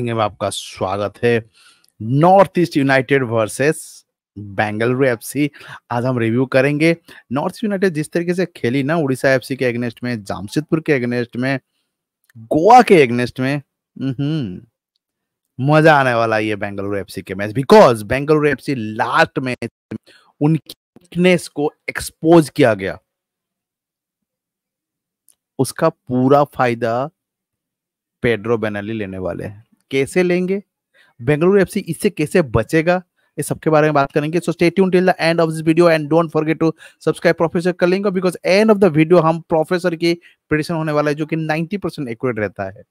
में आपका स्वागत है। North East United versus Bengaluru FC आज हम रिव्यू करेंगे। नॉर्थ ईस्ट यूनाइटेड जिस तरीके से खेली ना उड़ीसा एफसी के अगेंस्ट में, जामशेदपुर के अगेंस्ट में, गोवा के अगेंस्ट में, मजा आने वाला ये बेंगलुरु एफसी के match, because Bengaluru FC last match उनकी वीकनेस को एक्सपोज किया गया। उसका पूरा फायदा पेड्रो बेनाली लेने वाले हैं। कैसे लेंगे, बेंगलुरु एफसी इससे कैसे बचेगा, इस सबके बारे में बात करेंगे। So stay tune till the end of this video and don't forget to subscribe professor calling, because end of the video हम प्रोफेसर की प्रेडिक्शन होने वाला है जो कि 90% एक्यूरेट रहता है।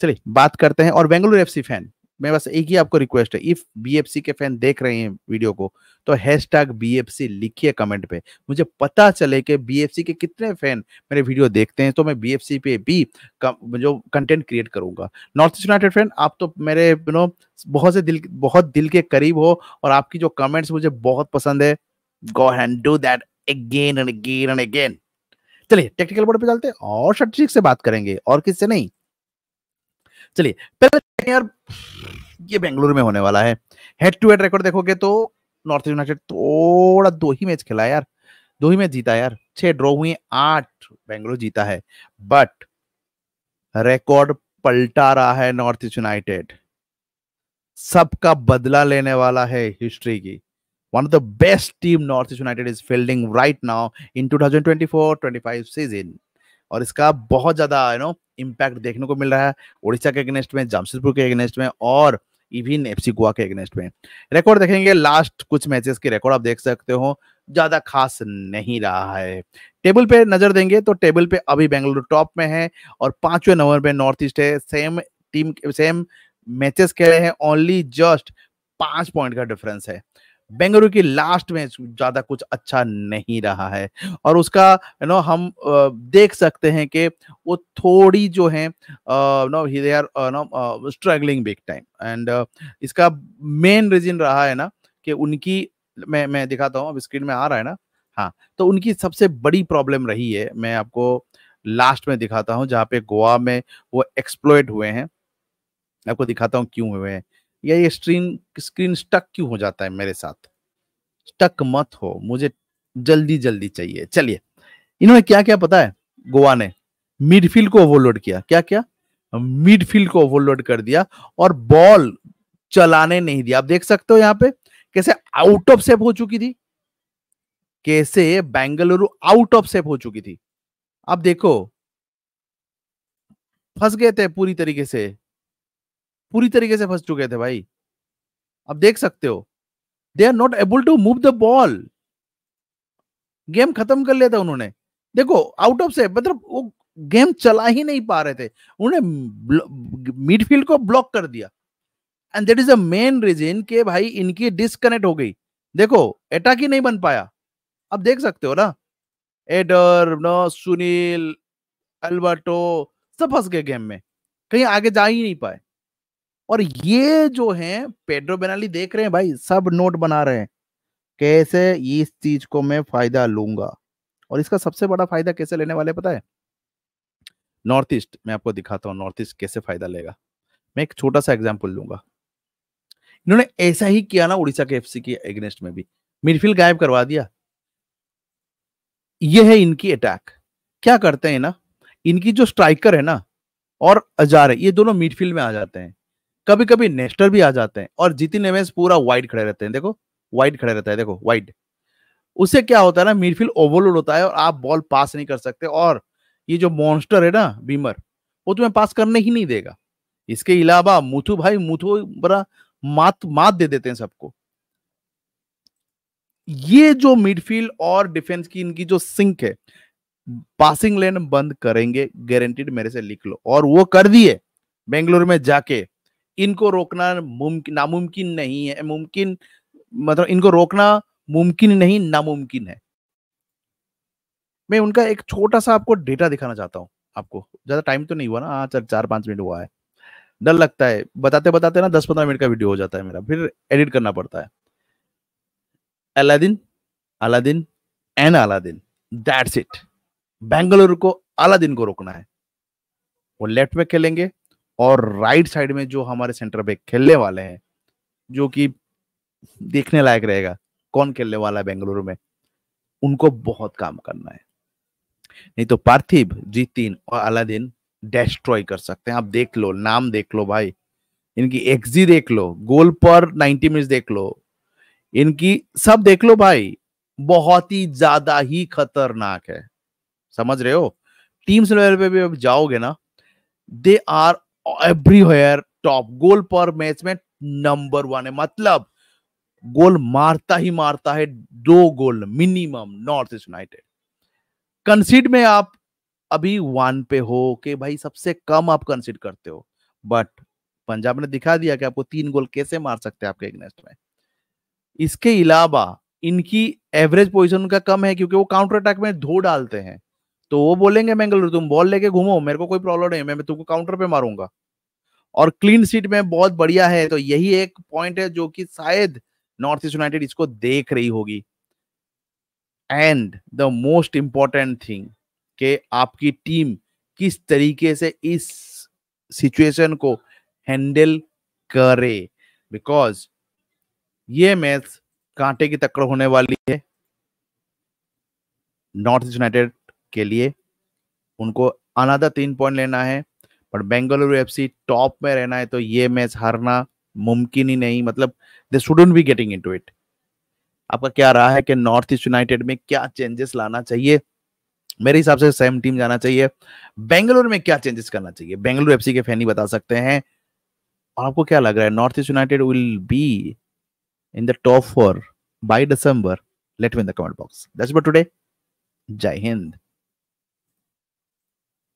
चलिए बात करते हैं। और बेंगलुरु एफसी फैन, मैं बस एक ही आपको रिक्वेस्ट है, इफ बीएफसी के फैन देख रहे हैं वीडियो को तो हैशटैग बीएफसी लिखिए कमेंट पे, मुझे पता चले कि बीएफसी के कितने फैन मेरे वीडियो देखते हैं, तो मैं बीएफसी पे भी जो कंटेंट क्रिएट करूंगा। नॉर्थ ईस्ट यूनाइटेड फैन, आप तो मेरे बहुत दिल के करीब हो और आपकी जो कमेंट्स मुझे बहुत पसंद है। Go and do that again and again and again. चलिए टेक्निकल बोर्ड पे चलते हैं और स्ट्रेटजिक से बात करेंगे और किससे नहीं। चलिए पहले यार ये बेंगलुरु में होने वाला है। हेड टू हेड रिकॉर्ड देखोगे तो नॉर्थ ईस्ट यूनाइटेड थोड़ा दो ही मैच जीता यार, 6 ड्रॉ हुए, 8 बेंगलुरु जीता है, बट रिकॉर्ड पलटा रहा है। नॉर्थ ईस्ट यूनाइटेड सबका बदला लेने वाला है हिस्ट्री की। One of the best team North East United is fielding right now in 2024-25 season, और इसका बहुत ज्यादा इम्पैक्ट देखने को मिल रहा है ओडिशा के अगेंस्ट में, जमशेदपुर के अगेंस्ट में और इवन एफसी गोवा के अगेंस्ट में। रिकॉर्ड देखेंगे, लास्ट कुछ मैचेस के रिकॉर्ड आप देख सकते हो, ज्यादा खास नहीं रहा है। टेबल पे नजर देंगे तो टेबल पे अभी बेंगलुरु टॉप में है और 5वें नंबर पे नॉर्थ ईस्ट है। सेम टीम सेम मैचेस खेले हैं, ओनली जस्ट 5 पॉइंट का डिफरेंस है। बेंगलुरु की लास्ट मैच ज्यादा कुछ अच्छा नहीं रहा है और उसका हम देख सकते हैं कि वो थोड़ी जो है स्ट्रगलिंग बिग टाइम, एंड इसका मेन रीजन रहा है ना कि उनकी मैं दिखाता हूँ, अब स्क्रीन में आ रहा है ना, हाँ, तो उनकी सबसे बड़ी प्रॉब्लम रही है। मैं आपको लास्ट में दिखाता हूँ जहाँ पे गोवा में वो एक्सप्लॉइट हुए हैं, आपको दिखाता हूँ क्यों हुए हैं। ये स्क्रीन स्टक क्यों हो जाता है मेरे साथ, स्टक मत हो, मुझे जल्दी चाहिए। चलिए इन्होंने क्या पता है, गोवा ने मिडफील्ड को ओवरलोड किया, क्या मिडफील्ड को ओवरलोड कर दिया और बॉल चलाने नहीं दिया। आप देख सकते हो यहाँ पे कैसे आउट ऑफ शेप हो चुकी थी, कैसे बेंगलुरु आउट ऑफ शेप हो चुकी थी। आप देखो फंस गए थे, पूरी तरीके से फंस चुके थे भाई। अब देख सकते हो they are not able to move the ball, game खत्म कर लिया था उन्होंने। देखो आउट ऑफ से मतलब वो गेम चला ही नहीं पा रहे थे, उन्होंने मिडफील्ड को ब्लॉक कर दिया, and that is the main reason के भाई इनकी डिस्कनेक्ट हो गई। देखो अटैक ही नहीं बन पाया, अब देख सकते हो ना, एडर सुनील अल्बर्टो सब फंस गए गेम में, कहीं आगे जा ही नहीं पाए। और ये जो है पेड्रो बेनाली देख रहे हैं भाई, सब नोट बना रहे हैं कैसे इस चीज को मैं फायदा लूंगा, और इसका सबसे बड़ा फायदा कैसे लेने वाले पता है नॉर्थ ईस्ट। मैं आपको दिखाता हूँ नॉर्थ ईस्ट कैसे फायदा लेगा। मैं एक छोटा सा एग्जांपल लूंगा, इन्होंने ऐसा ही किया ना उड़ीसा के एफसी के अगेंस्ट में भी, मिडफील्ड गायब करवा दिया। ये है इनकी अटैक, क्या करते हैं ना, इनकी जो स्ट्राइकर है ना और अजारे, ये दोनों मिडफील्ड में आ जाते हैं, कभी कभी नेस्टर भी आ जाते हैं, और जीतिन एमएस पूरा वाइड खड़े रहते हैं। देखो वाइड खड़े रहता है, देखो वाइड, उससे क्या होता है ना, मिडफील्ड ओवरलोड होता है और आप बॉल पास नहीं कर सकते, और ये जो मॉन्स्टर है ना बीमर, वो तुम्हें पास करने ही नहीं देगा। इसके अलावा मुथु भाई, मुथु बड़ा मात दे देते हैं सबको। ये जो मिडफील्ड और डिफेंस की इनकी जो सिंक है, पासिंग लेन बंद करेंगे, गारंटीड मेरे से लिख लो, और वो कर दिए बेंगलुरु में जाके। इनको रोकना नामुमकिन नहीं है, मुमकिन मतलब इनको रोकना मुमकिन नहीं, नामुमकिन है। मैं उनका एक छोटा सा आपको डेटा दिखाना चाहता हूं, आपको ज्यादा टाइम तो नहीं हुआ ना, हाँ 4-5 मिनट हुआ है, डर लगता है बताते बताते ना 10-15 मिनट का वीडियो हो जाता है मेरा, फिर एडिट करना पड़ता है। Aladdin, that's it. बेंगलुरु को अलादीन को रोकना है, वो लेफ्ट में खेलेंगे और राइट साइड में जो हमारे सेंटर बैक खेलने वाले हैं, जो कि देखने लायक रहेगा कौन खेलने वाला है बेंगलुरु में, उनको बहुत काम करना है। नहीं तो पार्थिव, जीतिन और अलादीन डेस्ट्रॉय कर सकते हैं। आप देख लो, नाम देख लो भाई, इनकी एक्सजी देख लो, गोल पर 90 मिनट देख लो, इनकी सब देख लो भाई, बहुत ही ज्यादा ही खतरनाक है। समझ रहे हो? टीम्स लेवल पे भी अब जाओगे ना, they are everywhere top, goal पर मैच में नंबर 1 है। मतलब गोल मारता ही मारता है, 2 goal minimum North East United. Concede में आप अभी 1 पे हो कि भाई सबसे कम आप कंसीड करते हो, बट पंजाब ने दिखा दिया कि आपको 3 गोल कैसे मार सकते हैं आपके अगेंस्ट में। इसके अलावा इनकी एवरेज पोजीशन का कम है, क्योंकि वो काउंटर अटैक में धो डालते हैं। तो वो बोलेंगे बेंगलुरु तुम बॉल लेके घूमो, मेरे को कोई प्रॉब्लम नहीं, मैं तुमको काउंटर पे मारूंगा। और क्लीन शीट में बहुत बढ़िया है। तो यही एक पॉइंट है जो कि शायद नॉर्थ ईस्ट यूनाइटेड इसको देख रही होगी। And the most important thing कि आपकी टीम किस तरीके से इस सिचुएशन को हैंडल करे, बिकॉज ये मैच कांटे की टक्कर होने वाली है नॉर्थ ईस्ट यूनाइटेड के लिए। उनको अनादर 3 पॉइंट लेना है, पर बेंगलुरु एफसी टॉप में रहना है। तो ये मैच हारना मुमकिन ही नहीं, मतलब they shouldn't be getting into it. आपका क्या रहा है कि नॉर्थ ईस्ट यूनाइटेड में क्या चेंजेस लाना चाहिए? मेरे हिसाब से सेम टीम जाना चाहिए। बेंगलुरु में क्या चेंजेस करना चाहिए, बेंगलुरु एफसी के फैन ही बता सकते हैं। और आपको क्या लग रहा है, North East United will be in the top 4 by December? Let me in the comment box. That's about today. Jai Hind.